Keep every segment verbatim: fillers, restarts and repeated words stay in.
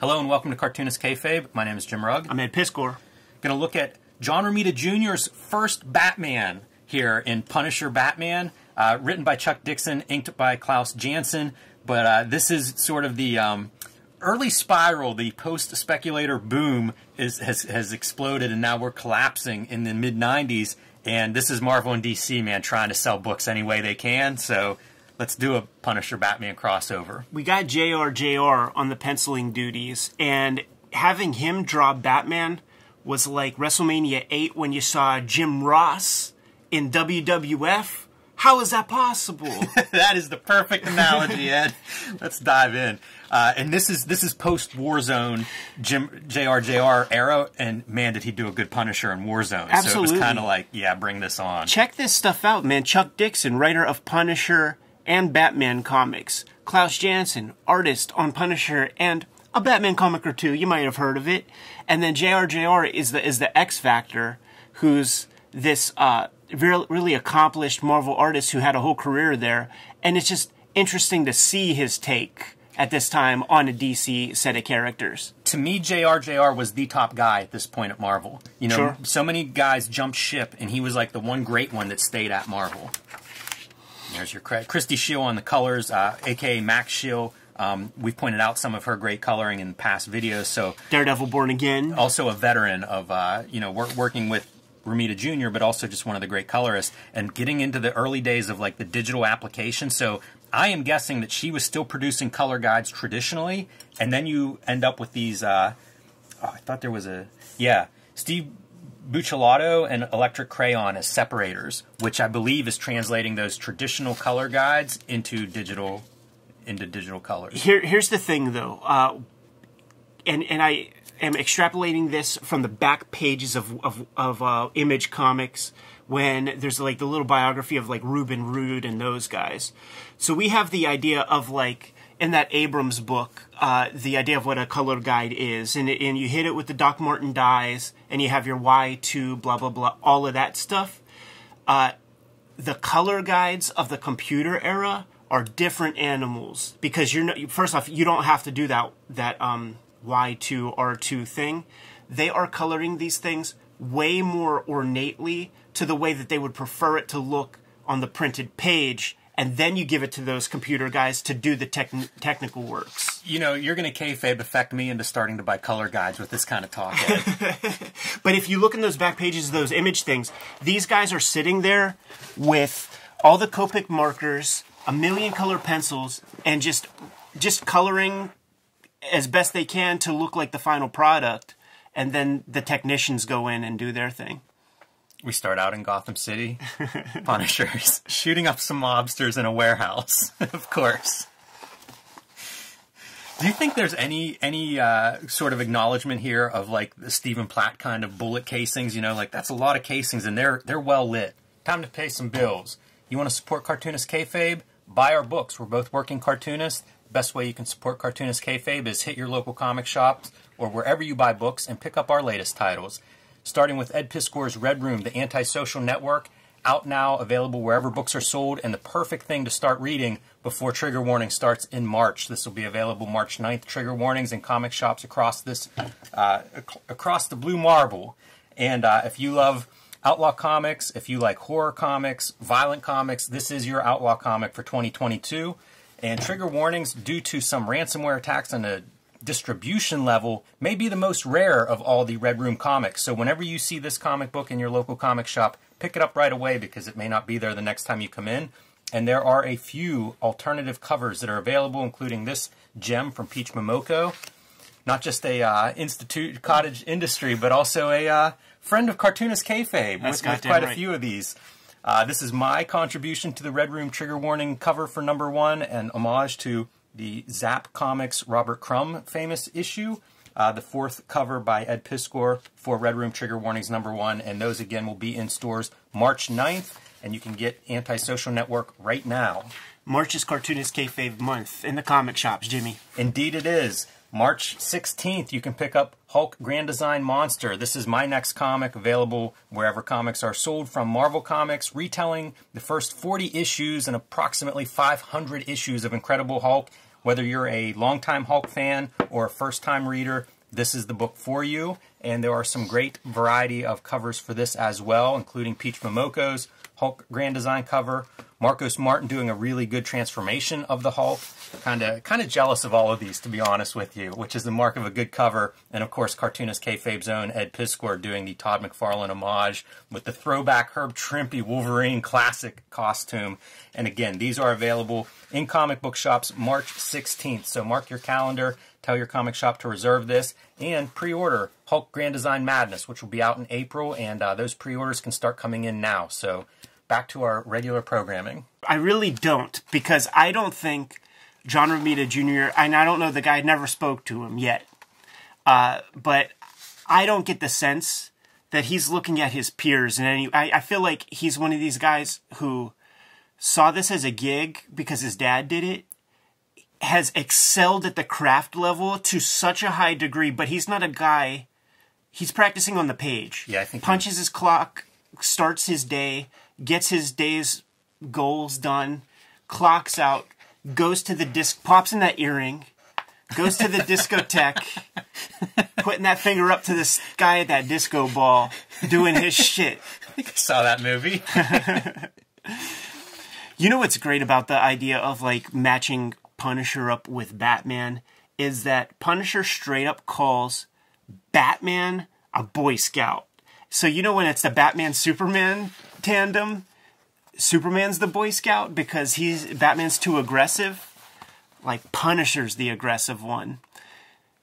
Hello and welcome to Cartoonist Kayfabe. My name is Jim Rugg. I'm Ed Piskor. I'm going to look at John Romita Junior's first Batman here in Punisher Batman, uh, written by Chuck Dixon, inked by Klaus Janson. But uh, this is sort of the um, early spiral. The post-speculator boom is, has, has exploded, and now we're collapsing in the mid nineties. And this is Marvel and D C, man, trying to sell books any way they can. So let's do a Punisher-Batman crossover. We got J R J R on the penciling duties, and having him draw Batman was like WrestleMania eight when you saw Jim Ross in W W F. How is that possible? That is the perfect analogy, Ed. Let's dive in. Uh, and this is this is post-Warzone Jim J R J R era, and man, did he do a good Punisher in Warzone. Absolutely. So it was kind of like, yeah, bring this on. Check this stuff out, man. Chuck Dixon, writer of Punisher and Batman comics. Klaus Janson, artist on Punisher and a Batman comic or two. You might have heard of it. And then J R J R is the is the X-Factor, who's this uh, re really accomplished Marvel artist who had a whole career there. And it's just interesting to see his take at this time on a D C set of characters. To me, J R J R was the top guy at this point at Marvel. You know, sure. So many guys jumped ship, and he was like the one great one that stayed at Marvel. There's your credit. Christie Scheele on the colors, uh, a k a. Max Scheele. Um, we've pointed out some of her great coloring in past videos. So Daredevil Born Again. Also a veteran of, uh, you know, work, working with Romita Junior, but also just one of the great colorists. And getting into the early days of, like, the digital application. So I am guessing that she was still producing color guides traditionally. And then you end up with these, uh, oh, I thought there was a, yeah, Steve Buccellato and Electric Crayon as separators, which I believe is translating those traditional color guides into digital into digital colors. Here, here's the thing, though, uh, and and I am extrapolating this from the back pages of of, of uh, Image Comics when there's like the little biography of like Ruben Roode and those guys. So we have the idea of like, in that Abrams book, uh, the idea of what a color guide is, and, and you hit it with the Doc Martin dyes, and you have your Y two, blah, blah, blah, all of that stuff. Uh, the color guides of the computer era are different animals, because you're not, first off, you don't have to do that, that um, Y two, R two thing. They are coloring these things way more ornately to the way that they would prefer it to look on the printed page. And then you give it to those computer guys to do the tech technical works. You know, you're going to kayfabe affect me into starting to buy color guides with this kind of talk. But if you look in those back pages of those Image things, these guys are sitting there with all the Copic markers, a million color pencils, and just just coloring as best they can to look like the final product. And then the technicians go in and do their thing. We start out in Gotham City, Punishers, shooting up some mobsters in a warehouse, of course. Do you think there's any any uh, sort of acknowledgement here of, like, the Stephen Platt kind of bullet casings? You know, like, that's a lot of casings, and they're, they're well lit. Time to pay some bills. You want to support Cartoonist Kayfabe? Buy our books. We're both working cartoonists. Best way you can support Cartoonist Kayfabe is hit your local comic shops or wherever you buy books and pick up our latest titles. Starting with Ed Piskor's Red Room, The Antisocial Network, out now, available wherever books are sold, and the perfect thing to start reading before Trigger Warning starts in March. This will be available March ninth. Trigger Warnings in comic shops across this, uh, ac across the Blue Marble. And uh, if you love outlaw comics, if you like horror comics, violent comics, this is your outlaw comic for twenty twenty-two. And Trigger Warnings, due to some ransomware attacks and a distribution level, may be the most rare of all the Red Room comics. So whenever you see this comic book in your local comic shop, pick it up right away, because it may not be there the next time you come in. And there are a few alternative covers that are available, including this gem from Peach Momoko. Not just a uh, institute cottage industry, but also a uh, friend of Cartoonist Kayfabe with, with quite right. a few of these. Uh, this is my contribution to the Red Room Trigger Warning cover for number one, an homage to the Zap Comics Robert Crumb famous issue, uh, the fourth cover by Ed Piskor for Red Room Trigger Warnings number one, and those again will be in stores March ninth, and you can get Antisocial Network right now. March is Cartoonist Kayfabe month in the comic shops, Jimmy. Indeed it is. March sixteenth, you can pick up Hulk Grand Design Monster. This is my next comic, available wherever comics are sold from Marvel Comics, retelling the first forty issues and approximately five hundred issues of Incredible Hulk, Whether you're a longtime Hulk fan or a first-time reader, this is the book for you. And there are some great variety of covers for this as well, including Peach Momoko's Hulk Grand Design cover, Marcos Martin doing a really good transformation of the Hulk. Kind of kind of jealous of all of these, to be honest with you, which is the mark of a good cover. And, of course, Cartoonist Kayfabe's own Ed Piskor doing the Todd McFarlane homage with the throwback Herb Trimpe Wolverine classic costume. And, again, these are available in comic book shops March sixteenth. So mark your calendar. Tell your comic shop to reserve this and pre-order Hulk Grand Design Madness, which will be out in April. And uh, those pre-orders can start coming in now. So back to our regular programming. I really don't, because I don't think John Romita Junior, and I don't know the guy, I never spoke to him yet, uh, but I don't get the sense that he's looking at his peers in any, I, I feel like he's one of these guys who saw this as a gig because his dad did it, has excelled at the craft level to such a high degree, but he's not a guy, he's practicing on the page. Yeah, I think punches he... his clock, starts his day, gets his day's goals done, clocks out, goes to the disc, pops in that earring, goes to the discotheque, putting that finger up to the sky at that disco ball, doing his shit. I think I saw that movie. You know what's great about the idea of, like, matching Punisher up with Batman is that Punisher straight up calls Batman a Boy Scout. So you know when it's the Batman-Superman tandem, Superman's the Boy Scout because he's Batman's too aggressive, like Punisher's the aggressive one.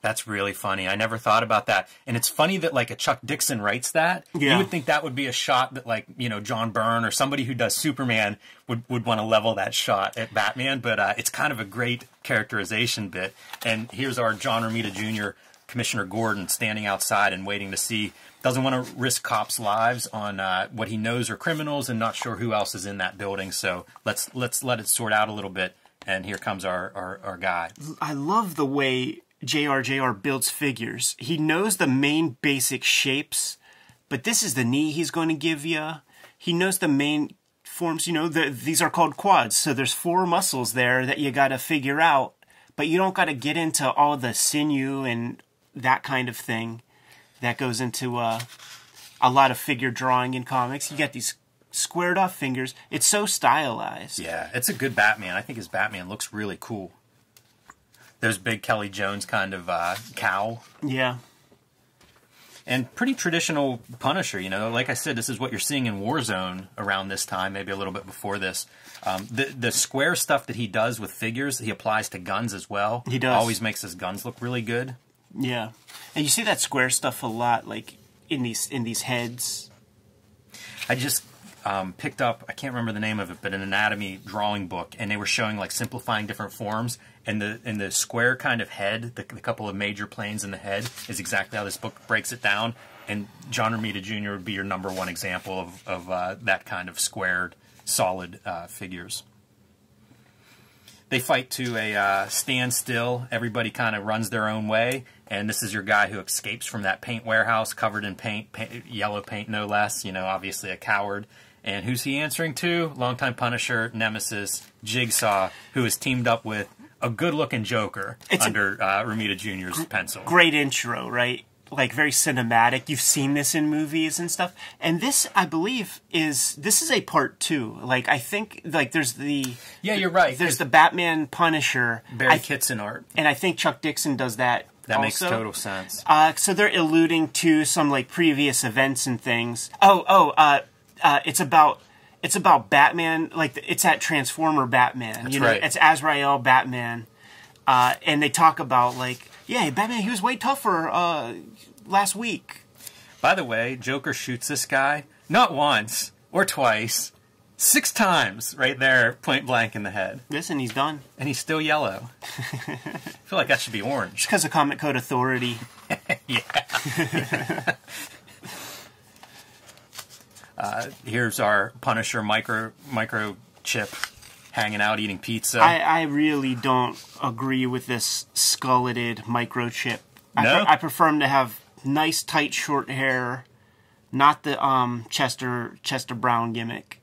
That's really funny. I never thought about that. And it's funny that, like, a Chuck Dixon writes that. Yeah. You would think that would be a shot that, like, you know, John Byrne or somebody who does Superman would, would want to level that shot at Batman. But uh, it's kind of a great characterization bit. And here's our John Romita Junior, Commissioner Gordon, standing outside and waiting to see. Doesn't want to risk cops' lives on uh, what he knows are criminals and not sure who else is in that building. So let's let's let it sort out a little bit. And here comes our, our, our guy. I love the way J R J R builds figures. He knows the main basic shapes, but this is the knee he's going to give you. He knows the main forms. You know, the, these are called quads. So there's four muscles there that you got to figure out, but you don't got to get into all the sinew and that kind of thing that goes into uh, a lot of figure drawing in comics. You got these squared off fingers. It's so stylized. Yeah, it's a good Batman. I think his Batman looks really cool. There's big Kelly Jones kind of uh, cow. Yeah. And pretty traditional Punisher, you know. Like I said, this is what you're seeing in Warzone around this time, maybe a little bit before this. Um, the, the square stuff that he does with figures, he applies to guns as well. He does. Always makes his guns look really good. Yeah. And you see that square stuff a lot, like, in these in these heads. I just um, picked up, I can't remember the name of it, but an anatomy drawing book, and they were showing, like, simplifying different forms. And the and the square kind of head, the, the couple of major planes in the head, is exactly how this book breaks it down. And John Romita Junior would be your number one example of, of uh, that kind of squared, solid uh, figures. They fight to a uh, standstill. Everybody kind of runs their own way. And this is your guy who escapes from that paint warehouse covered in paint, paint, yellow paint no less, you know, obviously a coward. And who's he answering to? Longtime Punisher, Nemesis, Jigsaw, who is teamed up with a good-looking Joker it's under uh, Romita Junior's pencil. Great intro, right? Like, very cinematic. You've seen this in movies and stuff. And this, I believe, is, this is a part two. Like, I think, like, there's the... Yeah, you're right. There's the Batman Punisher. Barry Kitson art. And I think Chuck Dixon does that. That also makes total sense. Uh, so they're alluding to some, like, previous events and things. Oh, oh, uh, uh, it's about it's about Batman. Like, it's that Transformer Batman. That's you know, right. It's Azrael Batman. Uh, and they talk about, like, yeah, Batman, he was way tougher uh, last week. By the way, Joker shoots this guy not once or twice, six times right there, point blank in the head. Listen, he's done. And he's still yellow. I feel like that should be orange. It's because of Comic Code Authority. Yeah. Yeah. uh, here's our Punisher micro Microchip hanging out eating pizza. I, I really don't agree with this skulleted Microchip. No? I, pre I prefer him to have nice, tight, short hair, not the um, Chester Chester Brown gimmick.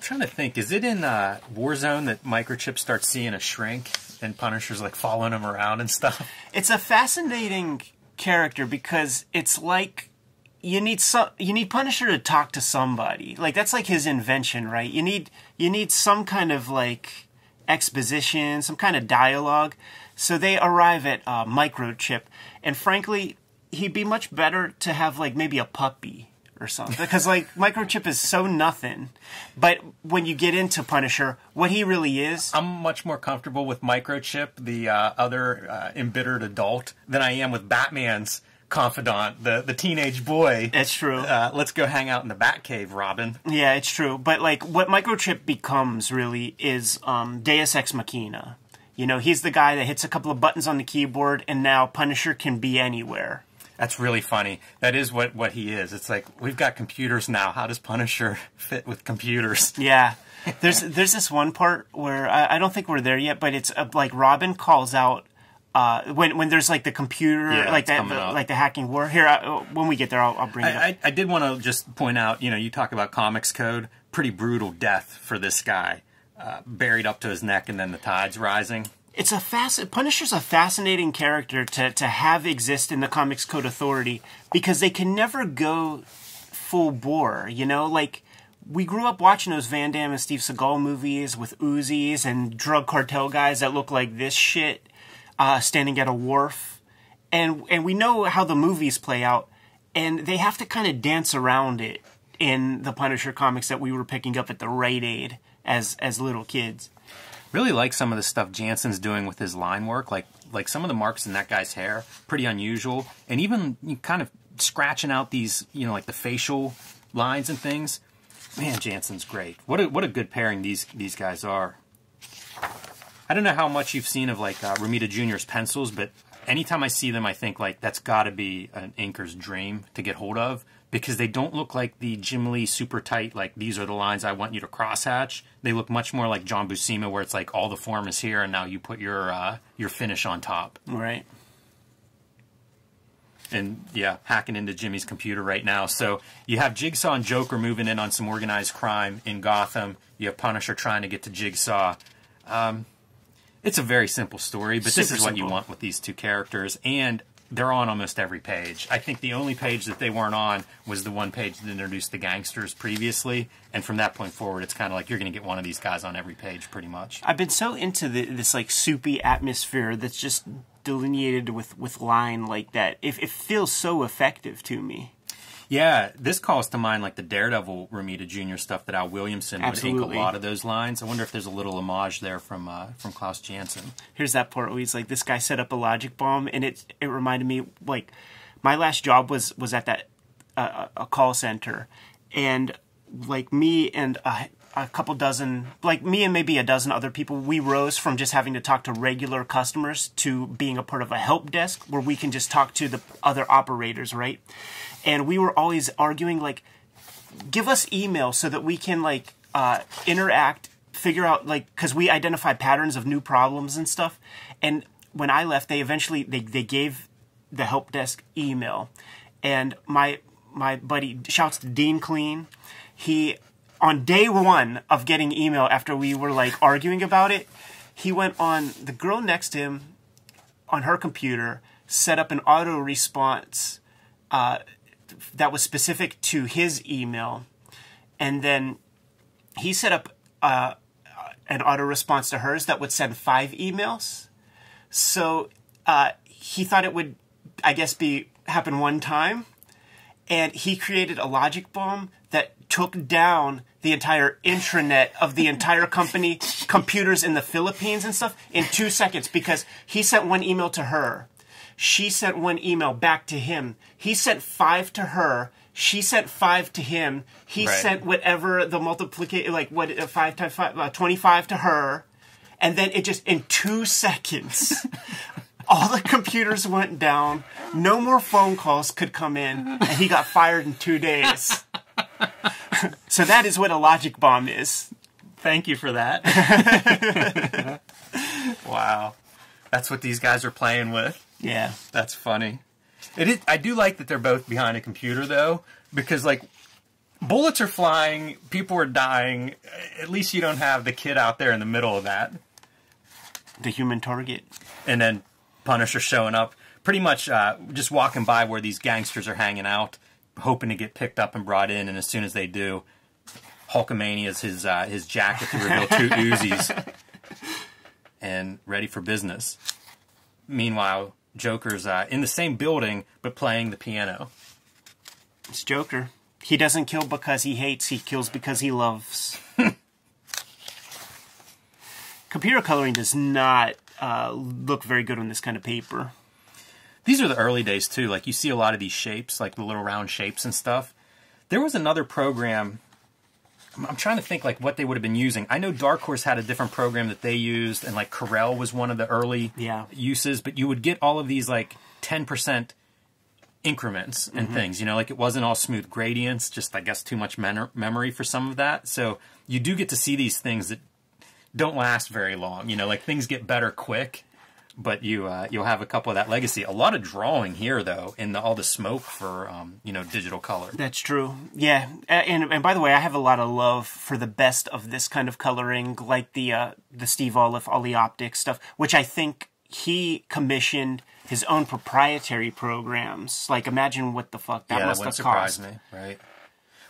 Trying to think, is it in uh, Warzone that Microchip starts seeing a shrink and Punisher's like following him around and stuff. It's a fascinating character because it's like you need some, you need Punisher to talk to somebody. Like that's like his invention, right? You need you need some kind of like exposition, some kind of dialogue. So they arrive at uh, Microchip, and frankly, he'd be much better to have like maybe a puppy or something, because like Microchip is so nothing. But when you get into Punisher, what he really is, I'm much more comfortable with Microchip, the uh, other uh, embittered adult, than I am with Batman's confidant, the the teenage boy. It's true. Uh, let's go hang out in the Batcave, Robin. Yeah, it's true. But like what Microchip becomes really is um, Deus Ex Machina. You know, he's the guy that hits a couple of buttons on the keyboard, and now Punisher can be anywhere. That's really funny. That is what, what he is. It's like, we've got computers now. How does Punisher fit with computers? Yeah. There's there's this one part where, I, I don't think we're there yet, but it's uh, like Robin calls out, uh, when when there's like the computer, yeah, like, that, the, like the hacking war. Here, I, when we get there, I'll, I'll bring it I, up. I, I did want to just point out, you know, you talk about comics code, pretty brutal death for this guy. Uh, buried up to his neck and then the tide's rising. It's a fasc- Punisher's a fascinating character to, to have exist in the Comics Code Authority because they can never go full bore, you know? Like, we grew up watching those Van Damme and Steve Seagal movies with Uzis and drug cartel guys that look like this shit uh, standing at a wharf. And, and we know how the movies play out, and they have to kind of dance around it in the Punisher comics that we were picking up at the Rite Aid as, as little kids. Really like some of the stuff Janson's doing with his line work, like like some of the marks in that guy's hair, pretty unusual, and even you kind of scratching out these, you know, like the facial lines and things. Man, Janson's great. What a, what a good pairing these these guys are. I don't know how much you've seen of like uh, Romita Junior's pencils, but anytime I see them, I think like that's got to be an inker's dream to get hold of. Because they don't look like the Jim Lee super tight, like, these are the lines I want you to crosshatch. They look much more like John Buscema, where it's like, all the form is here, and now you put your uh, your finish on top. Right. And, yeah, hacking into Jimmy's computer right now. So you have Jigsaw and Joker moving in on some organized crime in Gotham. You have Punisher trying to get to Jigsaw. Um, it's a very simple story, but super this is simple. What you want with these two characters. And they're on almost every page. I think the only page that they weren't on was the one page that introduced the gangsters previously. And from that point forward, it's kind of like you're going to get one of these guys on every page pretty much. I've been so into the, this like soupy atmosphere that's just delineated with, with line like that. It, it feels so effective to me. Yeah, this calls to mind like the Daredevil Romita Junior stuff that Al Williamson would Absolutely. Ink a lot of those lines. I wonder if there's a little homage there from uh, from Klaus Janson. Here's that part where he's like, this guy set up a logic bomb, and it it reminded me, like, my last job was was at that uh, a call center, and like me and a, a couple dozen, like me and maybe a dozen other people, we rose from just having to talk to regular customers to being a part of a help desk where we can just talk to the other operators, right? And we were always arguing, like, give us email so that we can, like, uh, interact, figure out, like, because we identify patterns of new problems and stuff. And when I left, they eventually, they, they gave the help desk email. And my my buddy, shouts to Dean Clean, he, on day one of getting email after we were, like, arguing about it, he went on the girl next to him, on her computer, set up an auto response uh that was specific to his email, and then he set up uh, an auto response to hers that would send five emails. So uh, he thought it would, I guess, be happen one time, and he created a logic bomb that took down the entire intranet of the entire company, computers in the Philippines and stuff, in two seconds because he sent one email to her. She sent one email back to him. He sent five to her. She sent five to him. He right. sent whatever the multiplication, like what five times five, uh, twenty-five to her, and then it just in two seconds, all the computers went down. No more phone calls could come in, and he got fired in two days. So that is what a logic bomb is. Thank you for that. Wow, that's what these guys are playing with. Yeah, that's funny. It is, I do like that they're both behind a computer, though, because, like, bullets are flying, people are dying. At least you don't have the kid out there in the middle of that. the human target. And then Punisher showing up, pretty much uh, just walking by where these gangsters are hanging out, hoping to get picked up and brought in. And as soon as they do, Hulkamania's his uh, his jacket to reveal two Uzis and ready for business. Meanwhile, Joker's uh, in the same building but playing the piano. It's Joker. He doesn't kill because he hates. He kills because he loves. Computer coloring does not uh, look very good on this kind of paper. These are the early days, too. Like, you see a lot of these shapes, like the little round shapes and stuff. There was another program. I'm trying to think, like, what they would have been using. I know Dark Horse had a different program that they used, and, like, Corel was one of the early yeah. uses. But you would get all of these, like, ten percent increments and mm-hmm. things. You know, like, it wasn't all smooth gradients, just, I guess, too much memory for some of that. So you do get to see these things that don't last very long. You know, like, things get better quick. But you, uh, you'll have a couple of that legacy. A lot of drawing here, though, in the, all the smoke for, um, you know, digital color. That's true. Yeah. And, and by the way, I have a lot of love for the best of this kind of coloring, like the, uh, the Steve Olive Oleoptic stuff, which I think he commissioned his own proprietary programs. Like, imagine what the fuck that yeah, must that have cost. Yeah, that wouldn't surprise me, right?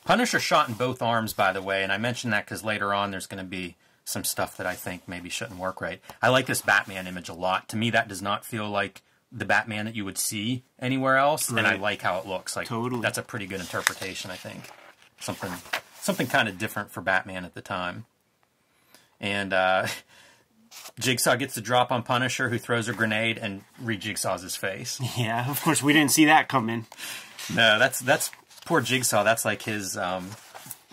Punisher shot in both arms, by the way, and I mentioned that because later on there's going to be some stuff that I think maybe shouldn't work right. I like this Batman image a lot. To me, that does not feel like the Batman that you would see anywhere else. Right. And I like how it looks. Like, totally. That's a pretty good interpretation, I think. Something something kind of different for Batman at the time. And uh, Jigsaw gets the drop on Punisher, who throws a grenade and re-jigsaws his face. Yeah, of course, we didn't see that coming. No, that's, that's poor Jigsaw. That's like his... Um,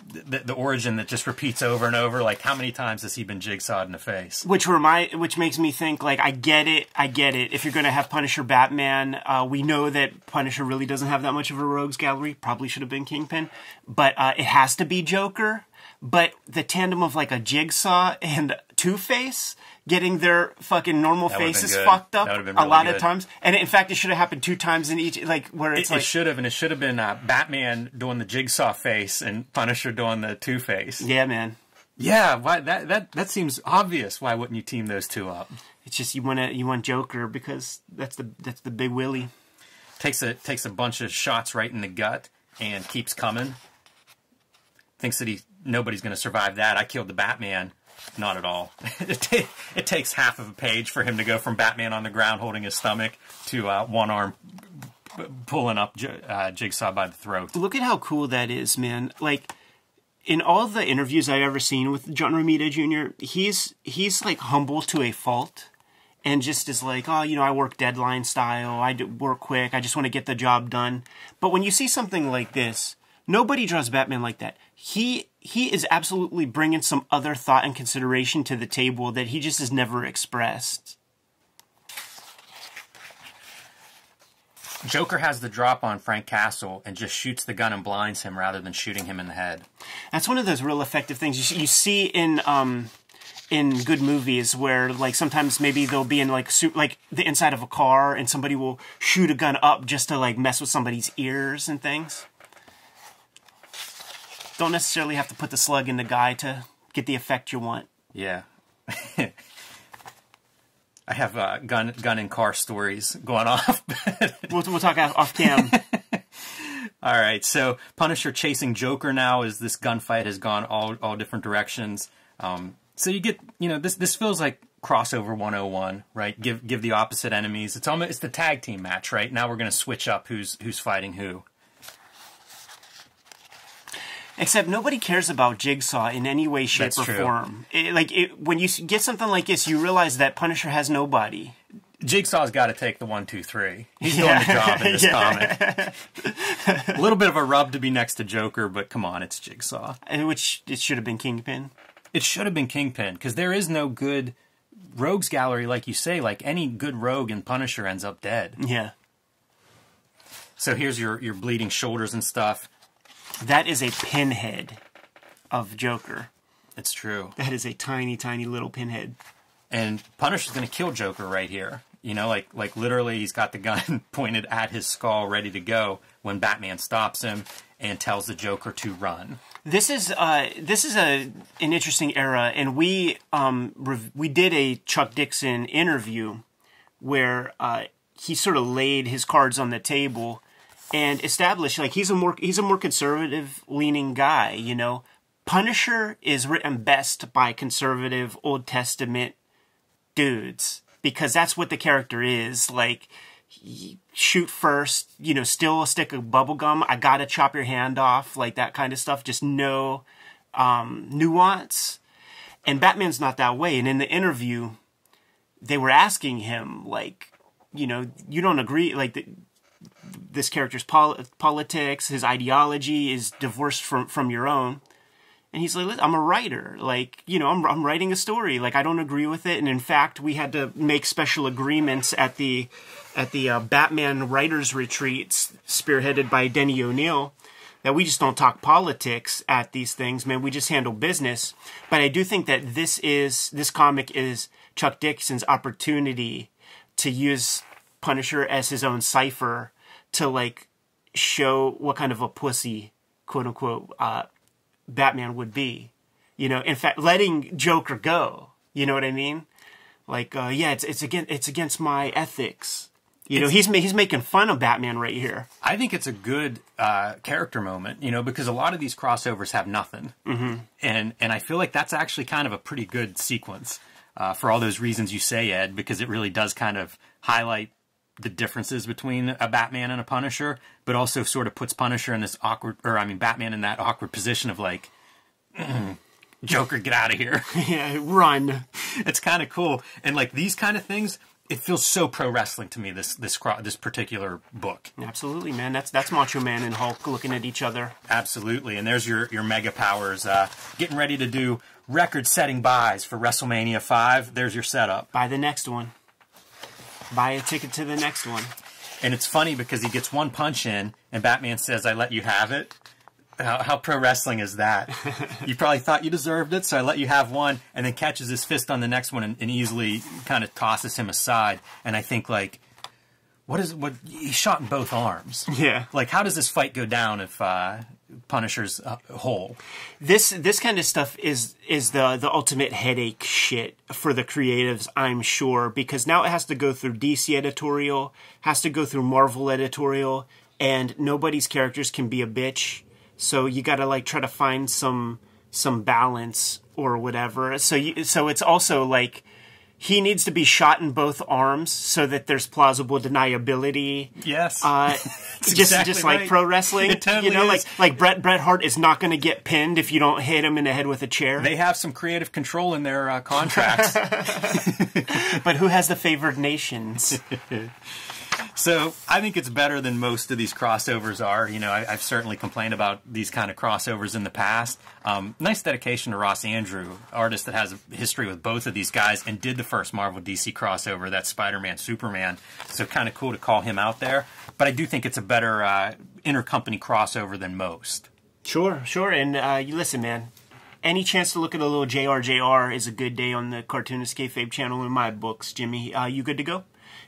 The, the origin that just repeats over and over. Like, how many times has he been jigsawed in the face? Which remind, which makes me think, like, I get it, I get it. If you're going to have Punisher Batman, uh, we know that Punisher really doesn't have that much of a rogues gallery. Probably should have been Kingpin. But uh, it has to be Joker. But the tandem of, like, a Jigsaw and Two-Face getting their fucking normal faces fucked up really a lot good. of times. And in fact, it should have happened two times in each, like, where it's it, like... It should have, and it should have been uh, Batman doing the Jigsaw face and Punisher doing the Two-Face. Yeah, man. Yeah, why, that, that, that seems obvious. Why wouldn't you team those two up? It's just you want to you want Joker because that's the that's the big willy. Takes a, takes a bunch of shots right in the gut and keeps coming. Thinks that he nobody's going to survive that. I killed the Batman. Not at all. It, t it takes half of a page for him to go from Batman on the ground holding his stomach to uh, one arm b pulling up j uh, Jigsaw by the throat. Look at how cool that is, man. Like, in all the interviews I've ever seen with John Romita Junior, he's he's like humble to a fault and just is like, oh, you know, I work deadline style. I do work quick. I just want to get the job done. But when you see something like this, nobody draws Batman like that. He he is absolutely bringing some other thought and consideration to the table that he just has never expressed. Joker has the drop on Frank Castle and just shoots the gun and blinds him rather than shooting him in the head. That's one of those real effective things you, you see in um in good movies where, like, sometimes maybe they'll be in, like, suit, like the inside of a car and somebody will shoot a gun up just to, like, mess with somebody's ears and things. Don't necessarily have to put the slug in the guy to get the effect you want. Yeah. I have uh, gun gun and car stories going off. we'll, we'll talk off cam. All right. So Punisher chasing Joker now as this gunfight has gone all, all different directions. Um, so you get, you know, this this feels like crossover one oh one, right? Give give the opposite enemies. It's almost it's the tag team match, right? Now we're going to switch up who's who's fighting who. Except nobody cares about Jigsaw in any way, shape, or form. It, like it, when you get something like this, you realize that Punisher has nobody. Jigsaw's got to take the one, two, three. He's yeah. doing the job in this yeah. comic. A little bit of a rub to be next to Joker, but come on, it's Jigsaw. And which it should have been Kingpin. It should have been Kingpin because there is no good rogues gallery, like you say. Like, any good rogue in Punisher ends up dead. Yeah. So here's your your bleeding shoulders and stuff. That is a pinhead of Joker. It's true. That is a tiny, tiny little pinhead. And Punisher's going to kill Joker right here. You know, like like literally he's got the gun pointed at his skull, ready to go, when Batman stops him and tells the Joker to run. This is uh, this is a an interesting era, and we um, rev we did a Chuck Dixon interview where uh, he sort of laid his cards on the table and established like he's a more he's a more conservative leaning guy. You know, Punisher is written best by conservative Old Testament dudes because that's what the character is like. Shoot first, you know, steal a stick of bubble gum, I gotta chop your hand off, like that kind of stuff. Just no um, nuance. And Batman's not that way. And in the interview, they were asking him, like, you know, you don't agree, like, the, this character's pol politics, his ideology is divorced from, from your own. And he's like, I'm a writer, like, you know, I'm, I'm writing a story, like, I don't agree with it. And in fact, we had to make special agreements at the at the uh, Batman writers retreats spearheaded by Denny O'Neil that we just don't talk politics at these things, man. We just handle business. But I do think that this is, this comic is Chuck Dixon's opportunity to use Punisher as his own cipher to, like, show what kind of a pussy, quote unquote, uh, Batman would be, you know, in fact, letting Joker go, you know what I mean? Like, uh, yeah, it's, it's against, it's against my ethics. You know, he's, he's making fun of Batman right here. I think it's a good uh, character moment, you know, because a lot of these crossovers have nothing. Mm-hmm. And, and I feel like that's actually kind of a pretty good sequence uh, for all those reasons you say, Ed, because it really does kind of highlight the differences between a Batman and a Punisher, but also sort of puts Punisher in this awkward, or I mean Batman in that awkward position of like, mm, Joker, get out of here. Yeah, run. It's kind of cool. And like these kind of things... It feels so pro wrestling to me. This this this particular book. Absolutely, man. That's that's Macho Man and Hulk looking at each other. Absolutely, and there's your your mega powers uh, getting ready to do record setting buys for WrestleMania five. There's your setup. Buy the next one. Buy a ticket to the next one. And it's funny because he gets one punch in, and Batman says, "I let you have it." How, how pro wrestling is that? You probably thought you deserved it, so I let you have one, and then catches his fist on the next one and, and easily kind of tosses him aside. And I think, like, what is what he shot in both arms? Yeah, like how does this fight go down if uh, Punisher's uh, whole? This this kind of stuff is is the the ultimate headache shit for the creatives, I'm sure, because now it has to go through D C editorial, has to go through Marvel editorial, and nobody's characters can be a bitch. So you got to like try to find some some balance or whatever. So you, so it's also like he needs to be shot in both arms so that there's plausible deniability. Yes, uh, just exactly just like right. Pro wrestling. It totally you know, is. like like Bret Bret Hart is not going to get pinned if you don't hit him in the head with a chair. They have some creative control in their uh, contracts. But who has the favored nations? So I think it's better than most of these crossovers are. You know, I, I've certainly complained about these kind of crossovers in the past. Um, nice dedication to Ross Andrew, artist that has a history with both of these guys and did the first Marvel D C crossover, that's Spider-Man, Superman. So kind of cool to call him out there. But I do think it's a better uh, intercompany crossover than most. Sure, sure. And uh, you listen, man, any chance to look at a little J R J R is a good day on the Cartoonist Kayfabe channel in my books, Jimmy. Uh, you good to go?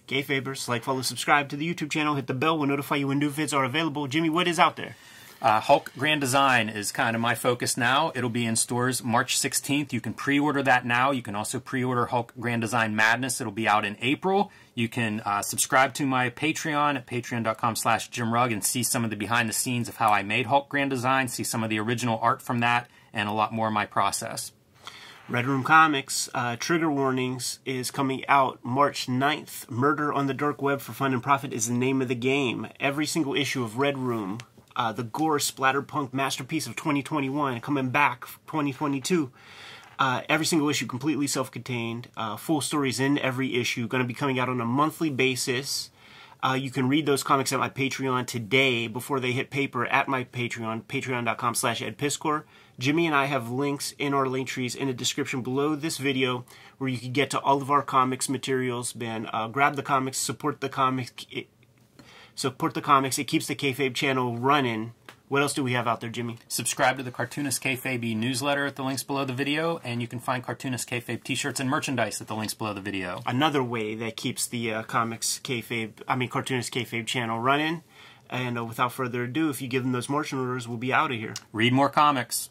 Kayfabers, like, follow, subscribe to the YouTube channel, hit the bell, we'll notify you when new vids are available. Jimmy, what is out there? Uh, Hulk Grand Design is kind of my focus now. It'll be in stores March sixteenth. You can pre-order that now. You can also pre-order Hulk Grand Design Madness. It'll be out in April. You can uh, subscribe to my Patreon at patreon dot com slash Jim Rugg and see some of the behind the scenes of how I made Hulk Grand Design, see some of the original art from that, and a lot more of my process. Red Room Comics, uh, Trigger Warnings is coming out March ninth. Murder on the Dark Web for Fun and Profit is the name of the game. Every single issue of Red Room, uh, the gore splatterpunk masterpiece of twenty twenty-one, coming back twenty twenty-two. Uh, every single issue completely self-contained. Uh, full stories in every issue. Going to be coming out on a monthly basis. Uh, you can read those comics at my Patreon today before they hit paper at my Patreon, patreon dot com slash Ed Piskor. Jimmy and I have links in our link trees in the description below this video where you can get to all of our comics materials. Man, uh, grab the comics, support the comics, it, support the comics. It keeps the Kayfabe channel running What else do we have out there, Jimmy? Subscribe to the Cartoonist Kayfabe newsletter at the links below the video, and you can find Cartoonist Kayfabe t-shirts and merchandise at the links below the video. Another way that keeps the uh, Comics Kayfabe, I mean Cartoonist Kayfabe channel running. And uh, without further ado, if you give them those merch orders, we'll be out of here. Read more comics.